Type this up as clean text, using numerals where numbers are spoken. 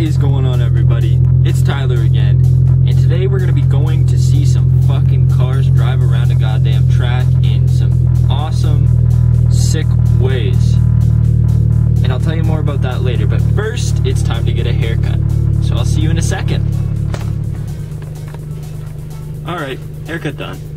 What is going on, everybody? It's Tyler again, and today we're going to be going to see some fucking cars drive around a goddamn track in some awesome, sick ways. And I'll tell you more about that later, but first, it's time to get a haircut. So I'll see you in a second. Alright, haircut done.